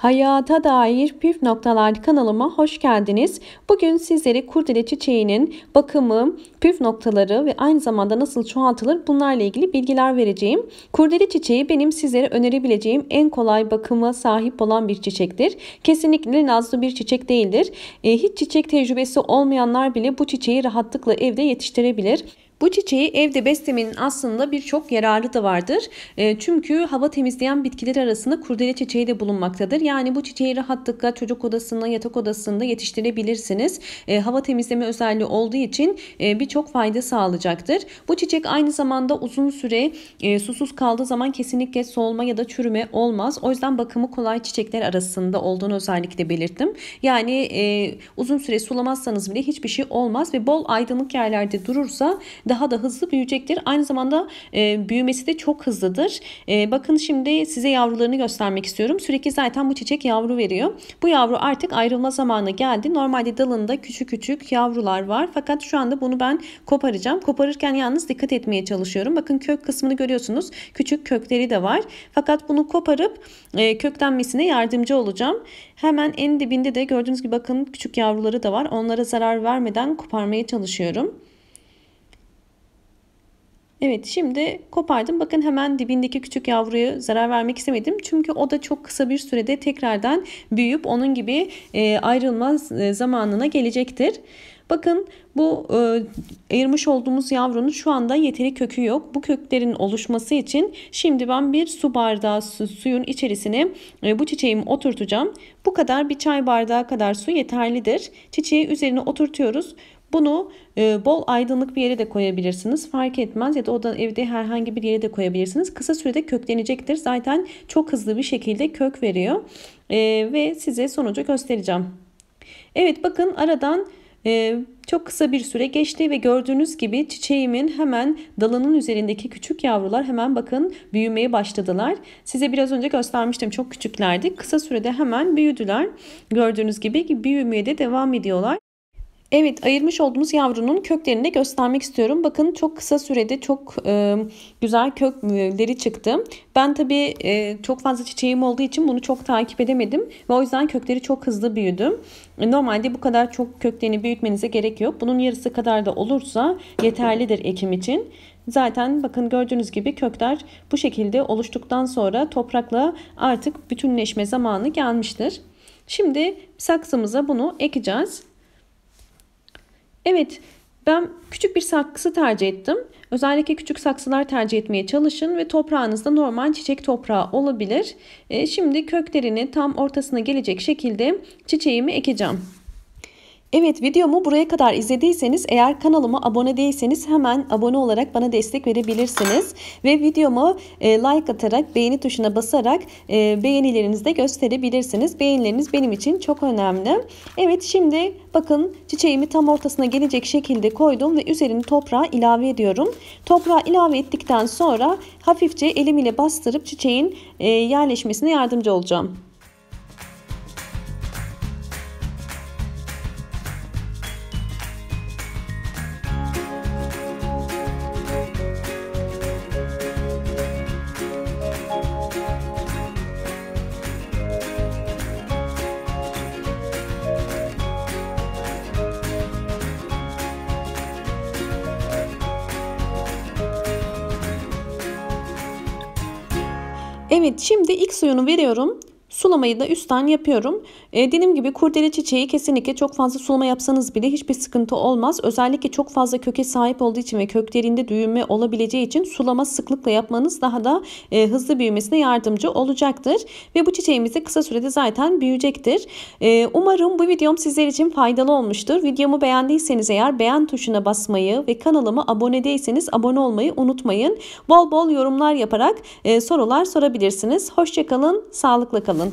Hayata dair püf noktalar kanalıma hoş geldiniz. Bugün sizlere kurdele çiçeğinin bakımı, püf noktaları ve aynı zamanda nasıl çoğaltılır bunlarla ilgili bilgiler vereceğim. Kurdele çiçeği benim sizlere önerebileceğim en kolay bakıma sahip olan bir çiçektir. Kesinlikle nazlı bir çiçek değildir. Hiç çiçek tecrübesi olmayanlar bile bu çiçeği rahatlıkla evde yetiştirebilir. Bu çiçeği evde beslemenin aslında birçok yararı da vardır. Çünkü hava temizleyen bitkiler arasında kurdele çiçeği de bulunmaktadır. Yani bu çiçeği rahatlıkla çocuk odasında, yatak odasında yetiştirebilirsiniz. Hava temizleme özelliği olduğu için birçok fayda sağlayacaktır. Bu çiçek aynı zamanda uzun süre susuz kaldığı zaman kesinlikle solma ya da çürüme olmaz. O yüzden bakımı kolay çiçekler arasında olduğunu özellikle belirttim. Yani uzun süre sulamazsanız bile hiçbir şey olmaz ve bol aydınlık yerlerde durursa daha da hızlı büyüyecektir. Aynı zamanda büyümesi de çok hızlıdır. Bakın şimdi size yavrularını göstermek istiyorum. Sürekli zaten bu çiçek yavru veriyor. Bu yavru artık ayrılma zamanı geldi. Normalde dalında küçük küçük yavrular var. Fakat şu anda bunu ben koparacağım. Koparırken yalnız dikkat etmeye çalışıyorum. Bakın kök kısmını görüyorsunuz. Küçük kökleri de var. Fakat bunu koparıp köklenmesine yardımcı olacağım. Hemen en dibinde de gördüğünüz gibi bakın küçük yavruları da var. Onlara zarar vermeden koparmaya çalışıyorum. Evet, şimdi kopardım. Bakın hemen dibindeki küçük yavruya zarar vermek istemedim. Çünkü o da çok kısa bir sürede tekrardan büyüyüp onun gibi ayrılma zamanına gelecektir. Bakın bu ayırmış olduğumuz yavrunun şu anda yeteri kökü yok. Bu köklerin oluşması için şimdi ben bir su bardağı suyun içerisine bu çiçeğimi oturtacağım. Bu kadar bir çay bardağı kadar su yeterlidir. Çiçeği üzerine oturtuyoruz. Bunu bol aydınlık bir yere de koyabilirsiniz. Fark etmez ya da evde herhangi bir yere de koyabilirsiniz. Kısa sürede köklenecektir. Zaten çok hızlı bir şekilde kök veriyor. Ve size sonucu göstereceğim. Evet, bakın aradan çok kısa bir süre geçti ve gördüğünüz gibi çiçeğimin hemen dalının üzerindeki küçük yavrular hemen bakın büyümeye başladılar. Size biraz önce göstermiştim, çok küçüklerdi. Kısa sürede hemen büyüdüler. Gördüğünüz gibi büyümeye de devam ediyorlar. Evet, ayırmış olduğumuz yavrunun köklerini de göstermek istiyorum. Bakın çok kısa sürede çok güzel kökleri çıktı. Ben tabii çok fazla çiçeğim olduğu için bunu çok takip edemedim. Ve o yüzden kökleri çok hızlı büyüdü. Normalde bu kadar çok köklerini büyütmenize gerek yok. Bunun yarısı kadar da olursa yeterlidir ekim için. Zaten bakın gördüğünüz gibi kökler bu şekilde oluştuktan sonra toprakla artık bütünleşme zamanı gelmiştir. Şimdi saksımıza bunu ekeceğiz. Evet, ben küçük bir saksı tercih ettim. Özellikle küçük saksılar tercih etmeye çalışın ve toprağınızda normal çiçek toprağı olabilir. Şimdi köklerini tam ortasına gelecek şekilde çiçeğimi ekeceğim. Evet, videomu buraya kadar izlediyseniz eğer kanalıma abone değilseniz hemen abone olarak bana destek verebilirsiniz. Ve videomu like atarak beğeni tuşuna basarak beğenilerinizi de gösterebilirsiniz. Beğenileriniz benim için çok önemli. Evet, şimdi bakın çiçeğimi tam ortasına gelecek şekilde koydum ve üzerine toprağı ilave ediyorum. Toprağı ilave ettikten sonra hafifçe elim ile bastırıp çiçeğin yerleşmesine yardımcı olacağım. Evet, şimdi ilk suyunu veriyorum. Sulamayı da üstten yapıyorum. Dediğim gibi kurdele çiçeği kesinlikle çok fazla sulama yapsanız bile hiçbir sıkıntı olmaz. Özellikle çok fazla köke sahip olduğu için ve köklerinde düğünme olabileceği için sulama sıklıkla yapmanız daha da hızlı büyümesine yardımcı olacaktır. Ve bu çiçeğimiz de kısa sürede zaten büyüyecektir. Umarım bu videom sizler için faydalı olmuştur. Videomu beğendiyseniz eğer beğen tuşuna basmayı ve kanalıma abone değilseniz abone olmayı unutmayın. Bol bol yorumlar yaparak sorular sorabilirsiniz. Hoşça kalın, sağlıkla kalın.